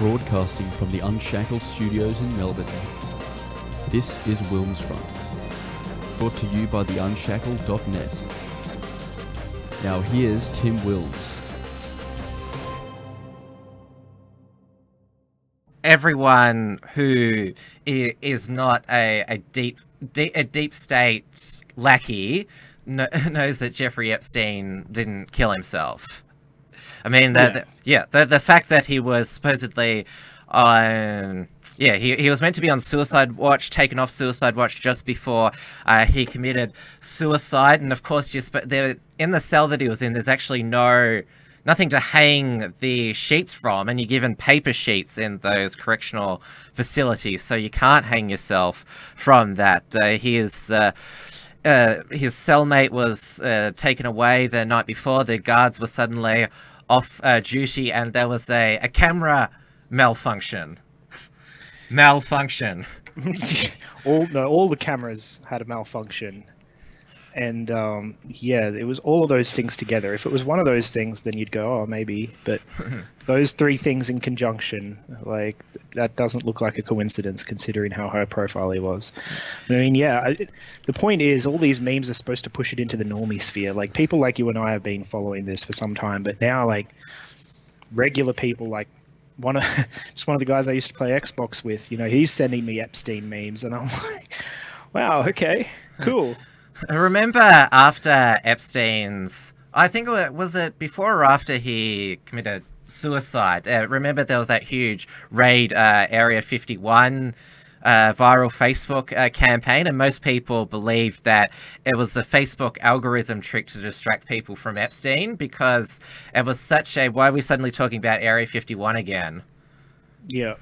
broadcasting from the Unshackled studios in Melbourne. This is WilmsFront, brought to you by the Unshackled.net. Now here's Tim Wilms. Everyone who is not a deep state lackey knows that Jeffrey Epstein didn't kill himself. I mean, the fact that he was supposedly on, he was meant to be on suicide watch, taken off suicide watch just before he committed suicide, and of course, in the cell that he was in, there's actually nothing to hang the sheets from, and you're given paper sheets in those correctional facilities, so you can't hang yourself from that. His cellmate was taken away the night before. The guards were suddenly off duty, and there was a camera malfunction. All the cameras had a malfunction, and it was all of those things together. If it was one of those things, then you'd go, oh, maybe. But those three things in conjunction, like, that doesn't look like a coincidence considering how high profile he was. But, I mean, the point is, all these memes are supposed to push it into the normie sphere. Like, people like you and I have been following this for some time, but now, like, regular people, like one of the guys I used to play Xbox with, you know, he's sending me Epstein memes, and I'm like, wow, okay, cool. I remember after Epstein's, I think, was it before or after he committed suicide? Remember there was that huge raid, Area 51 viral Facebook campaign, and most people believed that it was the Facebook algorithm trick to distract people from Epstein, because it was such a, why are we suddenly talking about Area 51 again? Yeah.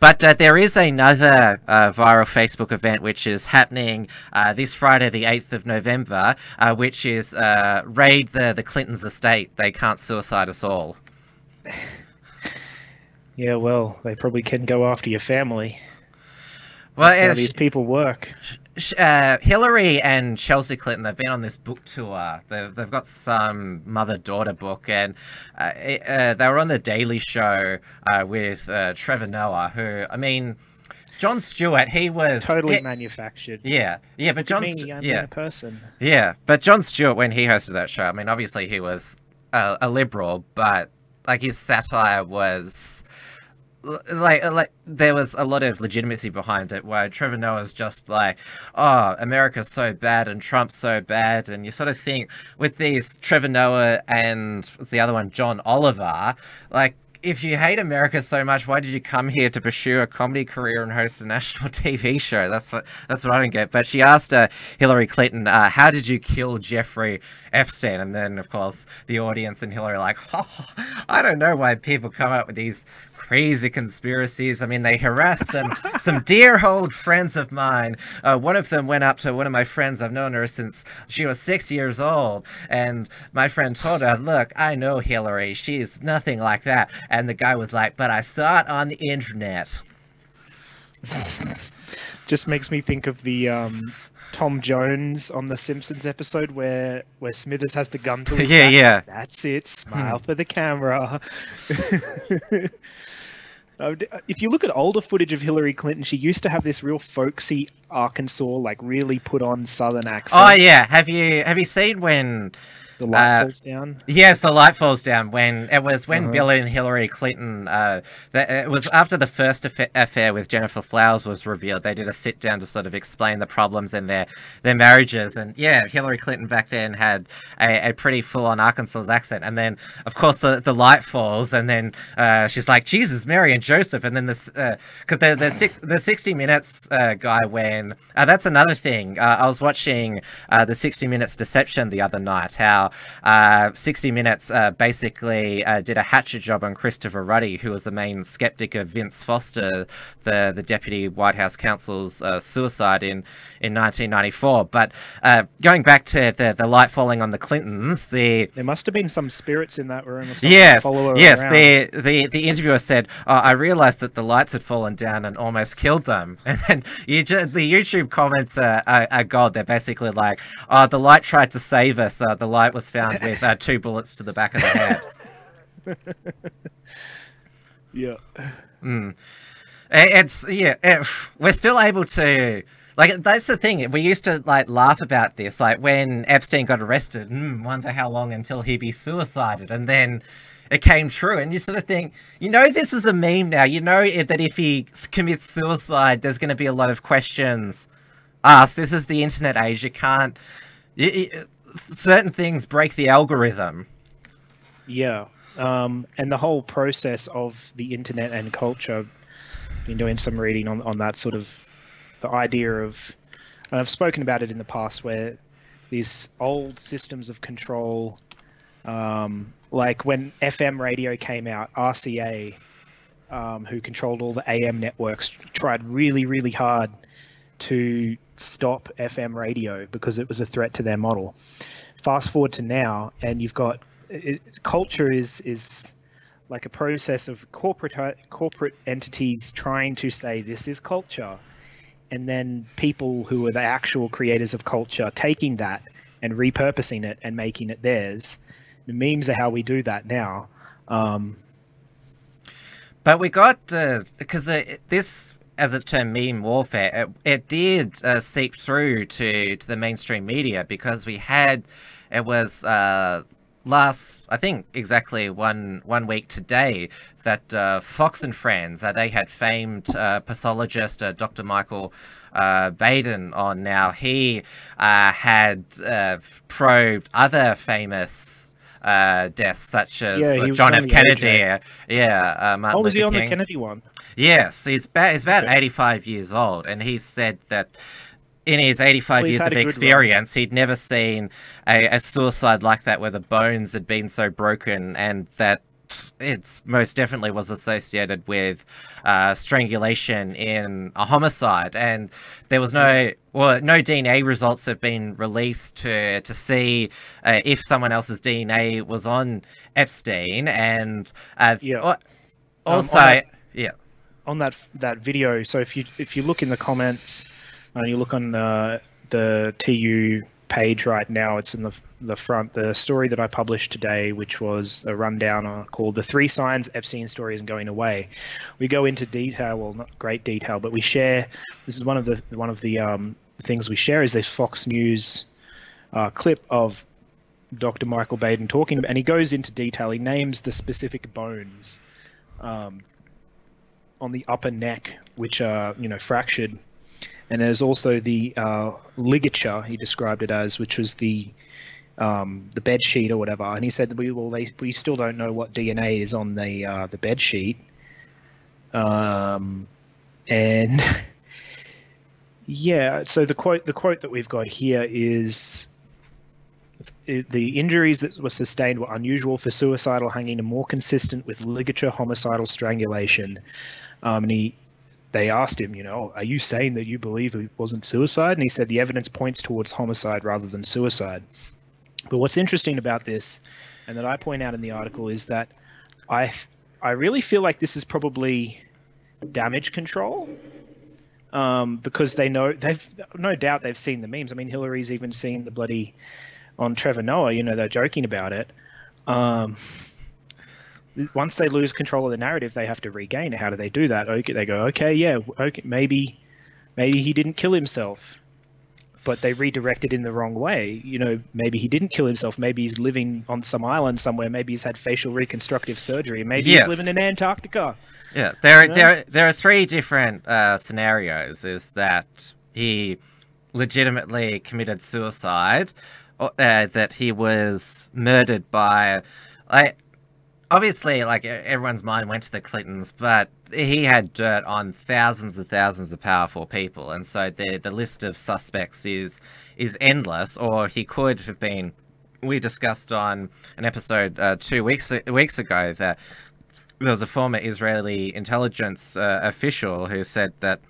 But there is another viral Facebook event which is happening this Friday, the 8th of November, which is raid the Clintons' estate. They can't suicide us all. Yeah, well, they probably can go after your family. Well, that's how these people work. Hillary and Chelsea Clinton, they've been on this book tour. They've got some mother-daughter book, and they were on the Daily Show with Trevor Noah, who, I mean, John Stewart, he was totally manufactured. Yeah, but John, yeah, but John Stewart, when he hosted that show, I mean, obviously he was a liberal, but like his satire was. Like, there was a lot of legitimacy behind it, where Trevor Noah's just like, oh, America's so bad and Trump's so bad, and you sort of think, with these Trevor Noah and the other one, John Oliver, like, if you hate America so much, why did you come here to pursue a comedy career and host a national TV show? That's what I don't get. But she asked Hillary Clinton, how did you kill Jeffrey Epstein? And then, of course, the audience and Hillary are like, oh, I don't know why people come up with these crazy conspiracies. I mean, they harassed some dear old friends of mine. One of them went up to one of my friends. I've known her since she was 6 years old. And my friend told her, look, I know Hillary. She's nothing like that. And the guy was like, but I saw it on the internet. Just makes me think of the Tom Jones on the Simpsons episode where Smithers has the gun to his back. Yeah. That's it. Smile for the camera. If you look at older footage of Hillary Clinton, she used to have this real folksy Arkansas, like, really put on Southern accent. Oh yeah, have you seen when the light falls down? Yes, the light falls down. When it was Bill and Hillary Clinton, it was after the first affair with Jennifer Flowers was revealed. They did a sit down to sort of explain the problems in their marriages, and yeah, Hillary Clinton back then had a pretty full on Arkansas accent. And then, of course, the light falls, and then she's like, Jesus, Mary and Joseph. And then this, because the 60 Minutes guy, when that's another thing. I was watching the 60 Minutes Deception the other night. How 60 Minutes basically did a hatchet job on Christopher Ruddy, who was the main skeptic of Vince Foster, the deputy White House counsel's suicide in 1994. But going back to the light falling on the Clintons, there must have been some spirits in that room or something. Yes, yes. The interviewer said, oh, I realized that the lights had fallen down and almost killed them. And then the YouTube comments are gold. They're basically like, oh, the light tried to save us. The light was found with 2 bullets to the back of the head. Yeah. We're still able to, like, that's the thing. We used to, like, laugh about this. Like, when Epstein got arrested, wonder how long until he'd be suicided. And then it came true. And you sort of think, you know, this is a meme now. You know that if he commits suicide, there's going to be a lot of questions asked. This is the internet age. You can't... certain things break the algorithm. Yeah. And the whole process of the internet and culture... I've been doing some reading on that sort of... the idea of, and I've spoken about it in the past, where these old systems of control, like when FM radio came out, RCA, who controlled all the AM networks, tried really, really hard to stop FM radio because it was a threat to their model. Fast forward to now, and you've got culture is like a process of corporate entities trying to say this is culture. And then people who are the actual creators of culture taking that and repurposing it and making it theirs. The memes are how we do that now. But we got, because this, as it's termed, meme warfare, it did seep through to the mainstream media, because we had, it was last, I think, exactly one week today, that Fox and Friends, they had famed pathologist Dr. Michael Baden on. Now he had probed other famous deaths, such as John F. Kennedy. Martin Luther King. Oh, was he on the Kennedy one? Yes, he's about 85 years old, and he said that in his 85 years of experience, he'd never seen a suicide like that, where the bones had been so broken, and that it most definitely was associated with strangulation in a homicide. And there was no DNA results have been released to see if someone else's DNA was on Epstein. And also on that video. So if you look in the comments. And you look on the TU page right now, it's in the front, the story that I published today, which was a rundown called The 3 Signs Epstein Story Isn't Going Away. We go into detail, well, not great detail, but we share, this is one of the things we share, is this Fox News clip of Dr. Michael Baden talking, and he goes into detail, he names the specific bones on the upper neck, which are, fractured. And there's also the ligature, he described it as, which was the bed sheet or whatever. And he said that we still don't know what DNA is on the bed sheet. And yeah, so the quote that we've got here is, the injuries that were sustained were unusual for suicidal hanging and more consistent with ligature homicidal strangulation. And they asked him, are you saying that you believe it wasn't suicide? And he said the evidence points towards homicide rather than suicide. But what's interesting about this, and that I point out in the article, is that I really feel like this is probably damage control, because they know, they've no doubt they've seen the memes. I mean, Hillary's even seen the bloody on Trevor Noah. They're joking about it. Once they lose control of the narrative, they have to regain it. How do they do that? Okay, they go, maybe he didn't kill himself, but they redirect it in the wrong way. Maybe he didn't kill himself. Maybe he's living on some island somewhere. Maybe he's had facial reconstructive surgery. Maybe he's living in Antarctica. Yeah, there are 3 different scenarios. Is that he legitimately committed suicide, or that he was murdered by, obviously, like, everyone's mind went to the Clintons, but he had dirt on thousands and thousands of powerful people, and so the list of suspects is endless. Or he could have been, we discussed on an episode 2 weeks ago, that there was a former Israeli intelligence official who said that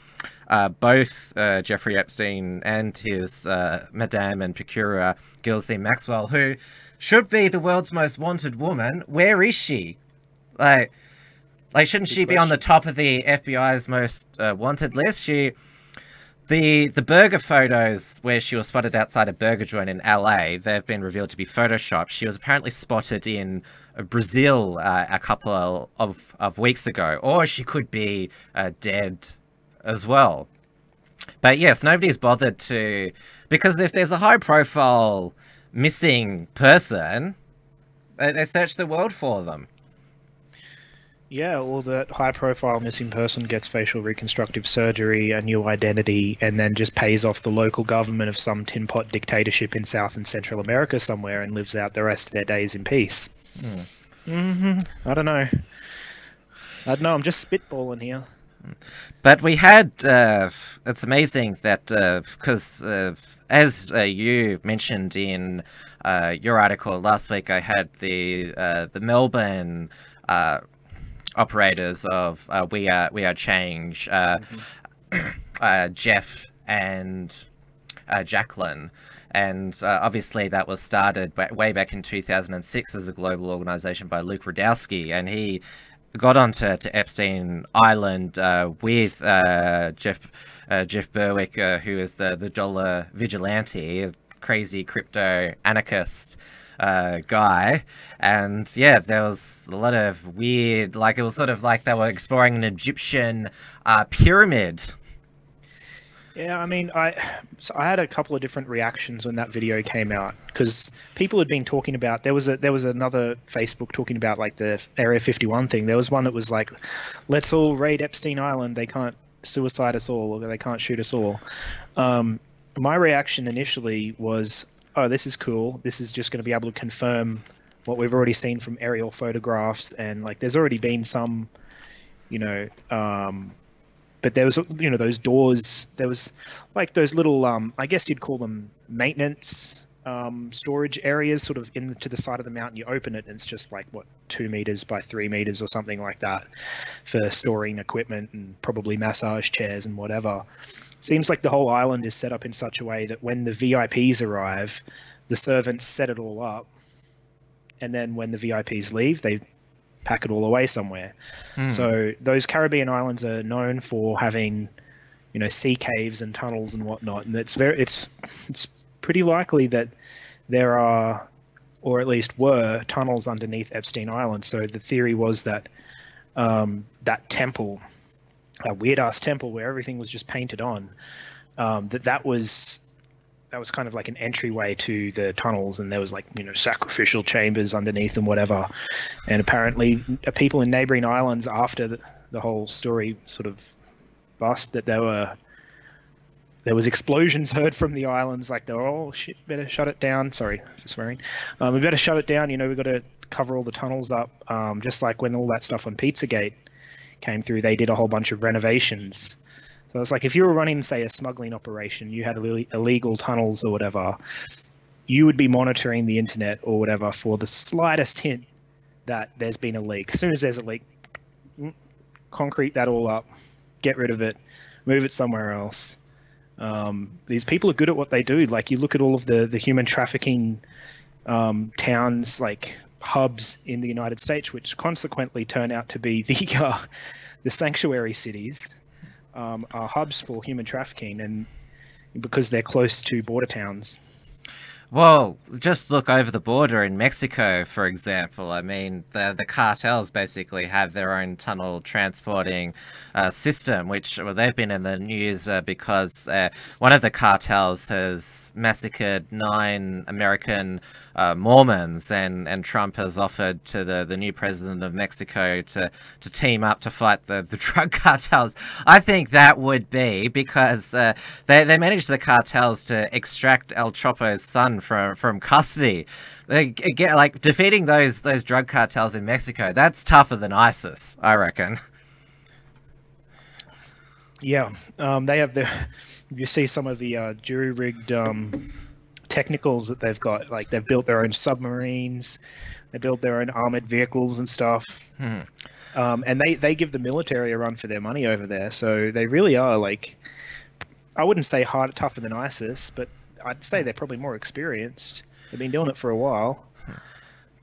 both Jeffrey Epstein and his madame and procurer, Ghislaine Maxwell, who should be the world's most wanted woman. Where is she? Shouldn't she be on the top of the FBI's most wanted list? She The burger photos where she was spotted outside a burger joint in LA, they've been revealed to be photoshopped. She was apparently spotted in Brazil a couple of weeks ago, or she could be dead as well. But yes, nobody's bothered to, because if there's a high profile missing person, they search the world for them. Yeah, or that high-profile missing person gets facial reconstructive surgery, a new identity, and then just pays off the local government of some tin pot dictatorship in South and Central America somewhere and lives out the rest of their days in peace. I don't know. I'm just spitballing here. But we had, it's amazing that, because as you mentioned in your article last week, I had the Melbourne operators of We Are Change, Jeff and Jacqueline, and obviously that was started way back in 2006 as a global organization by Luke Radowski, and he got onto Epstein Island with Jeff Berwick, who is the dollar vigilante, a crazy crypto anarchist guy. And yeah, there was a lot of weird, like, it was sort of like they were exploring an Egyptian pyramid. Yeah, I mean, I had a couple of different reactions when that video came out, because people had been talking about, there was another Facebook talking about like the Area 51 thing. There was one that was like, let's all raid Epstein Island, they can't suicide us all, or they can't shoot us all. My reaction initially was, oh, this is cool. This is just going to be able to confirm what we've already seen from aerial photographs, and like there's already been some, you know, but there was, you know, those doors, there was like those little, I guess you'd call them maintenance storage areas sort of into the side of the mountain. You open it and it's just like, what, 2 meters by 3 meters or something like that for storing equipment and probably massage chairs and whatever. Seems like the whole island is set up in such a way that when the VIPs arrive, the servants set it all up, and then when the VIPs leave, they pack it all away somewhere. So those Caribbean islands are known for having, you know, sea caves and tunnels and whatnot, and it's pretty likely that there are, or at least were, tunnels underneath Epstein Island. So the theory was that that temple, a weird ass temple where everything was just painted on, that was kind of like an entryway to the tunnels, and there was like, you know, sacrificial chambers underneath and whatever. And apparently people in neighboring islands, after the whole story sort of bust, that there was explosions heard from the islands, like they're all, oh, shit, better shut it down, sorry for swearing, we better shut it down, you know, we've got to cover all the tunnels up, just like when all that stuff on Pizzagate came through, they did a whole bunch of renovations. So it's like, if you were running, say, a smuggling operation, you had illegal tunnels or whatever, you would be monitoring the internet or whatever for the slightest hint that there's been a leak. As soon as there's a leak, concrete that all up, get rid of it, move it somewhere else. These people are good at what they do. Like, you look at all of the human trafficking towns, like hubs in the United States, which consequently turn out to be the sanctuary cities, are hubs for human trafficking, and because they're close to border towns. Well, just look over the border in Mexico, for example. I mean, the cartels basically have their own tunnel transporting system, which, well, they've been in the news because one of the cartels has massacred 9 American Mormons, and Trump has offered to the new president of Mexico to team up to fight the drug cartels. I think that would be because they managed the cartels to extract El Chapo's son from custody. They get, like, defeating those drug cartels in Mexico, that's tougher than ISIS, I reckon. Yeah, they have you see some of the jury-rigged technicals that they've got, like they've built their own submarines, they build their own armored vehicles and stuff. And they give the military a run for their money over there, so they really are, like, I wouldn't say tougher than ISIS, but I'd say they're probably more experienced. They've been doing it for a while.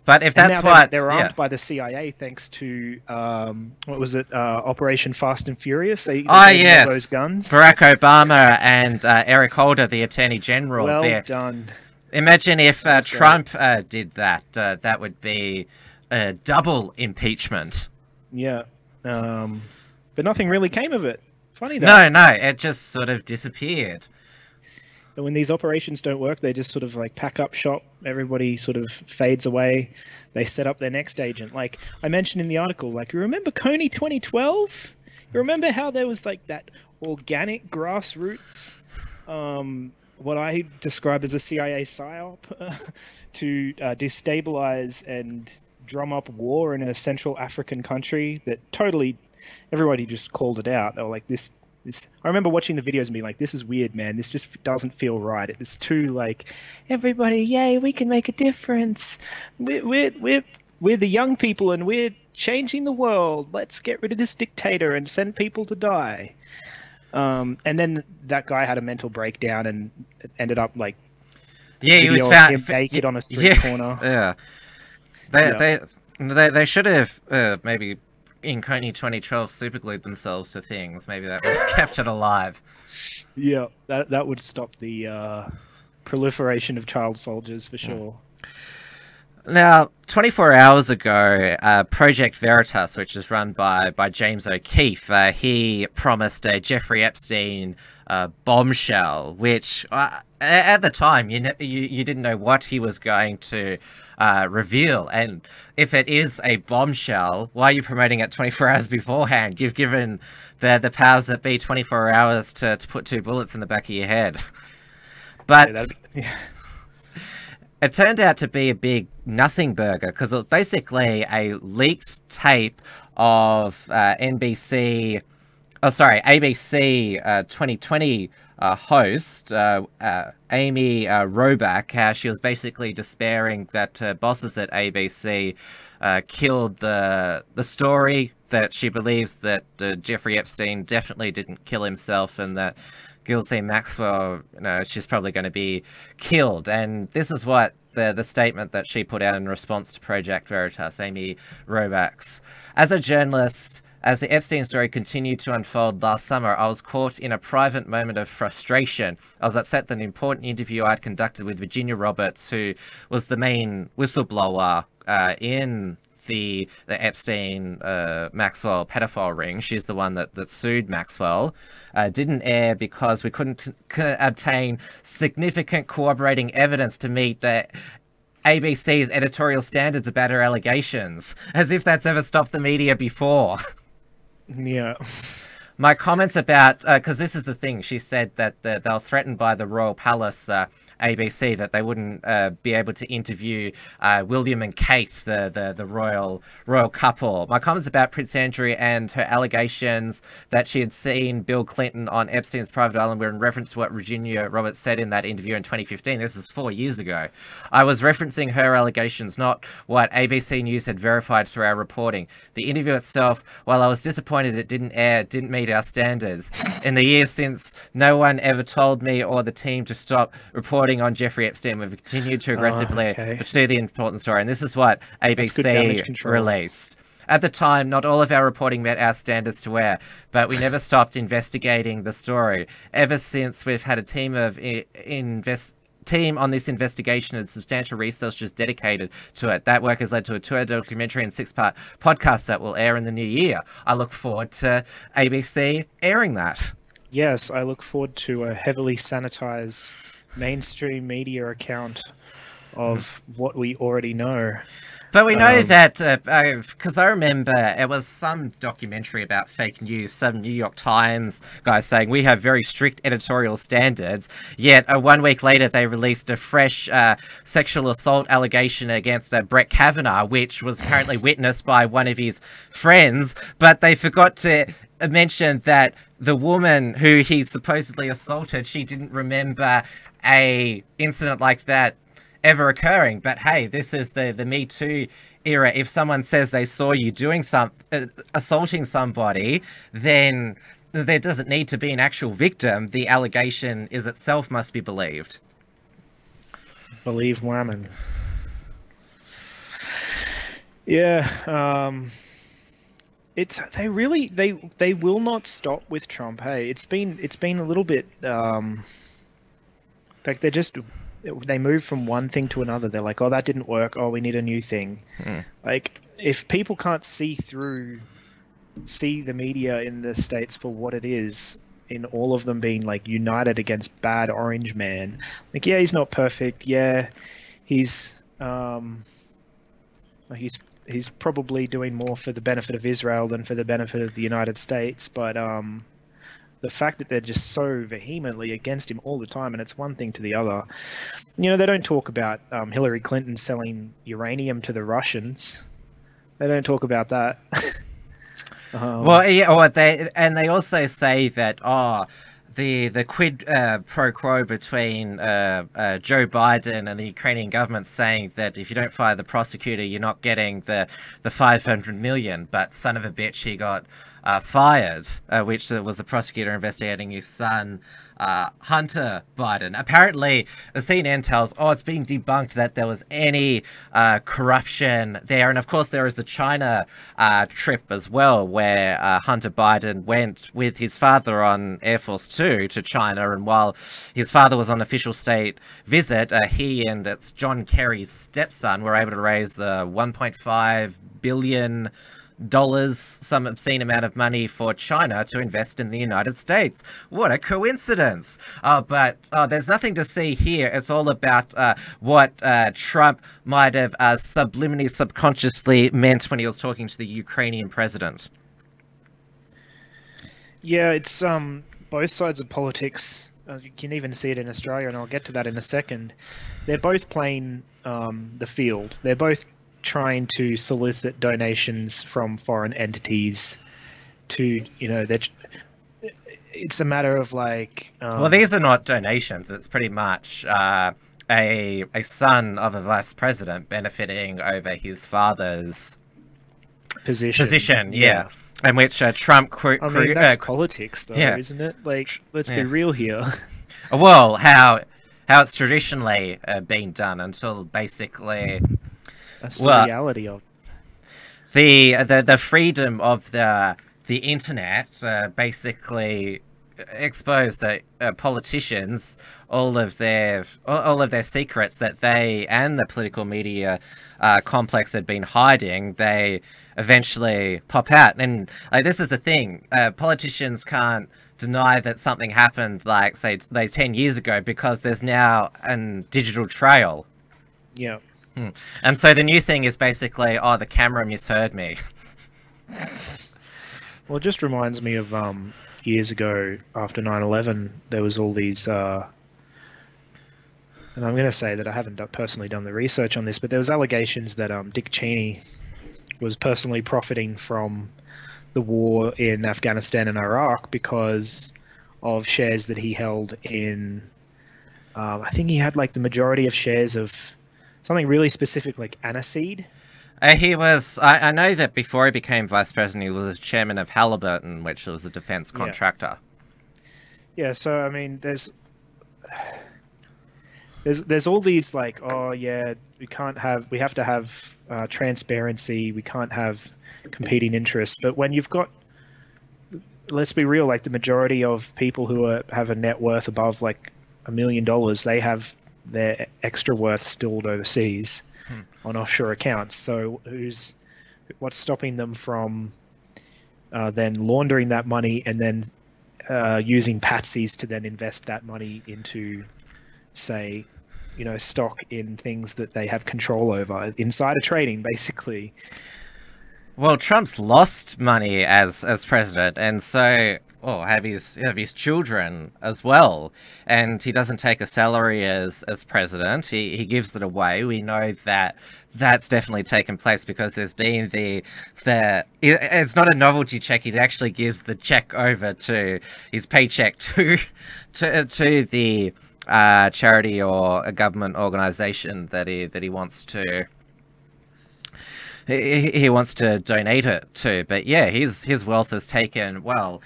But if that's what they're armed by the CIA, thanks to what was it, Operation Fast and Furious? They yes, those guns. Barack Obama and Eric Holder, the Attorney General. Well there. Done. Imagine if Trump did that. That would be a double impeachment. Yeah, but nothing really came of it. Funny though. No, no, it just sort of disappeared. But when these operations don't work, they just sort of like pack up shop. Everybody sort of fades away. They set up their next agent. Like I mentioned in the article, like, you remember Coney 2012? You remember how there was like that organic grassroots, what I describe as a CIA psyop to destabilize and drum up war in a Central African country that totally everybody just called it out. They were like, this, I remember watching the videos and being like, this is weird, man. This just doesn't feel right. It's too like, everybody, yay, we can make a difference. We're the young people and we're changing the world. Let's get rid of this dictator and send people to die. And then that guy had a mental breakdown and ended up like, yeah, he was found naked on a street corner. Yeah, they should have maybe in Coney 2012 superglued themselves to things. Maybe that was captured alive. Yeah, that would stop the proliferation of child soldiers for sure. Now, 24 hours ago, Project Veritas, which is run by James O'Keefe, he promised a Jeffrey Epstein bombshell, which at the time you didn't know what he was going to reveal. And if it is a bombshell, why are you promoting it 24 hours beforehand? You've given the powers that be 24 hours to put two bullets in the back of your head. But it turned out to be a big nothing burger, because it was basically a leaked tape of ABC 2020 host Amy Robach. She was basically despairing that her bosses at ABC killed the story, that she believes that Jeffrey Epstein definitely didn't kill himself, and that Ghislaine Maxwell, you know, she's probably going to be killed. And this is what the statement that she put out in response to Project Veritas, Amy Robach. As a journalist, as the Epstein story continued to unfold last summer, I was caught in a private moment of frustration. I was upset that an important interview I had conducted with Virginia Roberts, who was the main whistleblower in the Epstein Maxwell pedophile ring, she's the one that sued Maxwell, didn't air because we couldn't obtain significant corroborating evidence to meet the ABC's editorial standards about her allegations. As if that's ever stopped the media before. Yeah. My comments about, because this is the thing, she said that they'll threatened by the Royal Palace ABC that they wouldn't be able to interview William and Kate, the royal couple. My comments about Prince Andrew and her allegations that she had seen Bill Clinton on Epstein's private island were in reference to what Virginia Roberts said in that interview in 2015. This is 4 years ago. I was referencing her allegations, not what ABC News had verified through our reporting. The interview itself, while I was disappointed it didn't air, didn't meet our standards. In the years since, no one ever told me or the team to stop reporting on Jeffrey Epstein. We've continued to aggressively pursue the important story, and this is what ABC released. At the time, not all of our reporting met our standards to air, but we never stopped investigating the story. Ever since, we've had a team of team on this investigation and substantial resources dedicated to it. That work has led to a two-hour documentary and six-part podcast that will air in the new year. I look forward to ABC airing that. Yes, I look forward to a heavily sanitized mainstream media account of what we already know. But we know that, because I remember it was some documentary about fake news, some New York Times guy saying, we have very strict editorial standards, yet 1 week later they released a fresh sexual assault allegation against Brett Kavanaugh, which was currently witnessed by one of his friends, but they forgot to mention that the woman who he supposedly assaulted, she didn't remember an incident like that ever occurring. But hey, this is the Me Too era. If someone says they saw you doing assaulting somebody, then there doesn't need to be an actual victim. The allegation is itself must be believed. Believe women. Yeah. They will not stop with Trump. Hey, it's been a little bit, like they move from one thing to another. They're like, oh, that didn't work. Oh, we need a new thing. Like, if people can't see the media in the States for what it is, in all of them being like united against bad orange man, like, yeah, he's not perfect. Yeah. He's probably doing more for the benefit of Israel than for the benefit of the United States. But the fact that they're just so vehemently against him all the time, and it's one thing to the other. You know, they don't talk about Hillary Clinton selling uranium to the Russians. They don't talk about that. Well, yeah, they also say that, oh, the quid pro quo between Joe Biden and the Ukrainian government, saying that if you don't fire the prosecutor, you're not getting the $500 million. But son of a bitch, he got fired, which was the prosecutor investigating his son, Hunter Biden. Apparently, the CNN tells, oh, it's being debunked that there was any corruption there. And of course, there is the China trip as well, where Hunter Biden went with his father on Air Force Two to China. And while his father was on official state visit, he and it's John Kerry's stepson were able to raise $1.5 billion. Some obscene amount of money for China to invest in the United States. What a coincidence. But there's nothing to see here. It's all about what Trump might have subliminally, subconsciously meant when he was talking to the Ukrainian president. Yeah, it's both sides of politics. You can even see it in Australia, and I'll get to that in a second. They're both playing the field. They're both trying to solicit donations from foreign entities to, you know, that it's a matter of like, well, these are not donations. It's pretty much a son of a vice president benefiting over his father's position. Yeah. And which Trump I mean, that's politics though, isn't it? Like, let's be real here. Well, how it's traditionally been done until basically that's the reality of the freedom of the internet basically exposed that politicians, all of their secrets that they and the political media complex had been hiding, they eventually pop out. And this is the thing, politicians can't deny that something happened, like say 10 years ago, because there's now a digital trail. Yeah. And so the new thing is basically, oh, the camera misheard me. Well, it just reminds me of years ago after 9/11, there was all these, and I'm going to say that I haven't personally done the research on this, but there was allegations that Dick Cheney was personally profiting from the war in Afghanistan and Iraq because of shares that he held in, I think he had like the majority of shares of something really specific, like aniseed. He was, I know that before he became vice president, he was chairman of Halliburton, which was a defense contractor. Yeah, so, I mean, there's all these like, oh yeah, we have to have transparency, we can't have competing interests. But when you've got, let's be real, like the majority of people who have a net worth above like $1 million, they have their extra worth stilled overseas on offshore accounts. So what's stopping them from then laundering that money and then using patsies to then invest that money into, say, you know, stock in things that they have control over, insider trading basically? Well, Trump's lost money as president, and so have his children as well, and he doesn't take a salary as president. He gives it away. We know that that's definitely taken place because there's been it's not a novelty check. He actually gives the check over to his paycheck to the charity or a government organization that he wants to he wants to donate it to. But yeah, his wealth is taken. Well,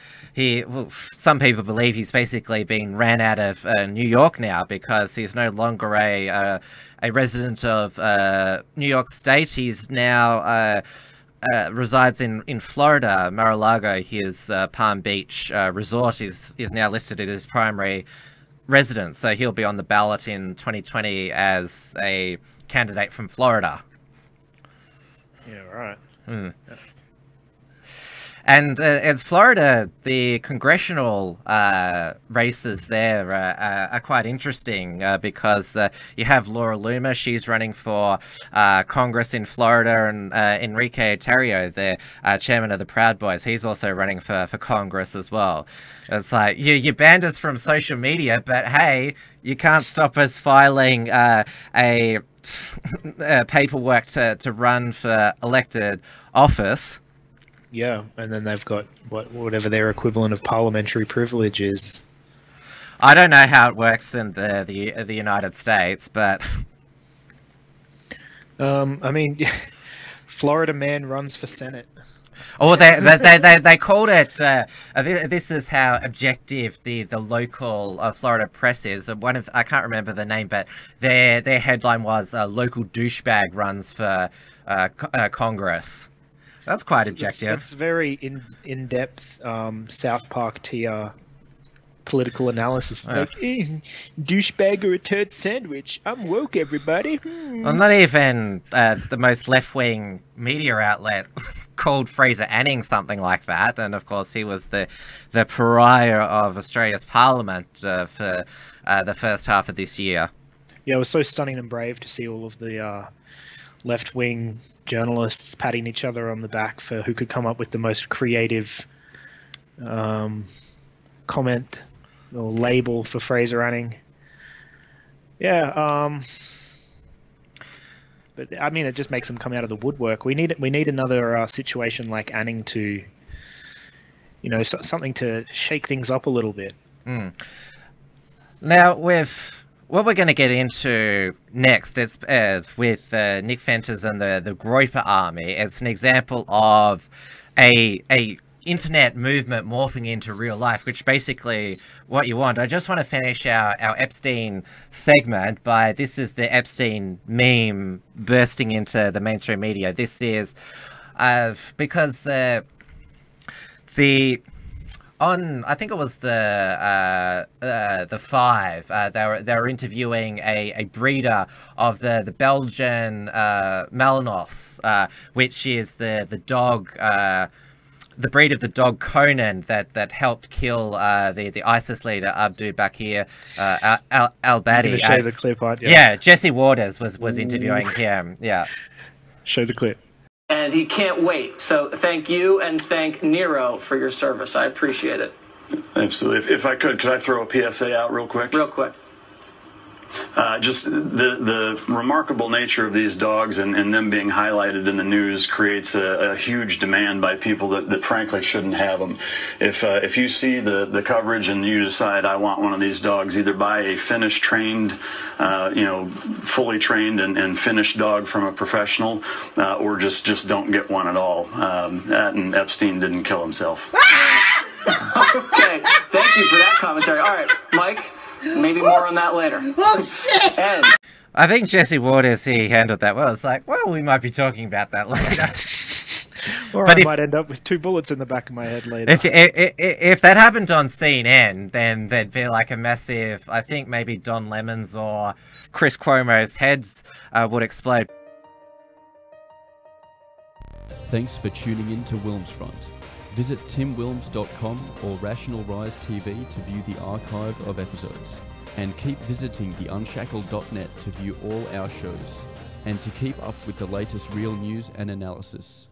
some people believe he's basically being ran out of New York now, because he's no longer a resident of New York State. He's now resides in Florida, Mar-a-Lago. His Palm Beach resort is now listed as his primary residence, so he'll be on the ballot in 2020 as a candidate from Florida. Yeah, right. Mm. Yeah. And as Florida, the congressional races there are quite interesting, because you have Laura Loomer. She's running for Congress in Florida, and Enrique Tarrio, the chairman of the Proud Boys, he's also running for Congress as well. It's like, you banned us from social media, but hey, you can't stop us filing paperwork to run for elected office. Yeah, and then they've got whatever their equivalent of parliamentary privilege is. I don't know how it works in the United States, but I mean, Florida man runs for Senate. Or they called it. This is how objective the local Florida press is. One of, I can't remember the name, but their headline was "Local douchebag runs for Congress." That's quite objective. It's very in-depth South Park tier political analysis. Like, douchebag or a turd sandwich. I'm woke, everybody. Hmm. Well, not even the most left-wing media outlet called Fraser Anning something like that. And, of course, he was the pariah of Australia's parliament for the first half of this year. Yeah, it was so stunning and brave to see all of the left-wing journalists patting each other on the back for who could come up with the most creative comment or label for Fraser Anning. Yeah, but I mean, it just makes them come out of the woodwork. We need another situation like Anning to, you know, something to shake things up a little bit. Mm. Now with what we're going to get into next is with Nick Fenter's and the Groiper Army. It's an example of a internet movement morphing into real life, which basically what you want. I just want to finish our Epstein segment by, this is the Epstein meme bursting into the mainstream media. This is because on, I think it was the Five, they were interviewing a breeder of the Belgian Malinois, which is the dog, the breed of the dog Conan that helped kill the ISIS leader Abdul Bakir al-Baghdadi. Show the clip, aren't you? Yeah, Jesse Waters was interviewing him. Yeah, show the clip. And he can't wait. So thank you and thank Nero for your service. I appreciate it. Absolutely. If I could I throw a PSA out real quick? Real quick. Just the remarkable nature of these dogs and them being highlighted in the news creates a huge demand by people that frankly shouldn't have them. If you see the coverage and you decide I want one of these dogs, either buy a Finnish trained, fully trained and Finnish dog from a professional, or just don't get one at all. And Epstein didn't kill himself. Okay, thank you for that commentary. All right, Mike. Maybe more on that later. Oh, shit! And I think Jesse Waters, he handled that well. It's like, well, we might be talking about that later. Or but I might end up with two bullets in the back of my head later. If that happened on CNN, then there'd be like a massive, I think maybe Don Lemon's or Chris Cuomo's heads would explode. Thanks for tuning in to WilmsFront. Visit timwilms.com or Rational Rise TV to view the archive of episodes. And keep visiting theunshackled.net to view all our shows. And to keep up with the latest real news and analysis.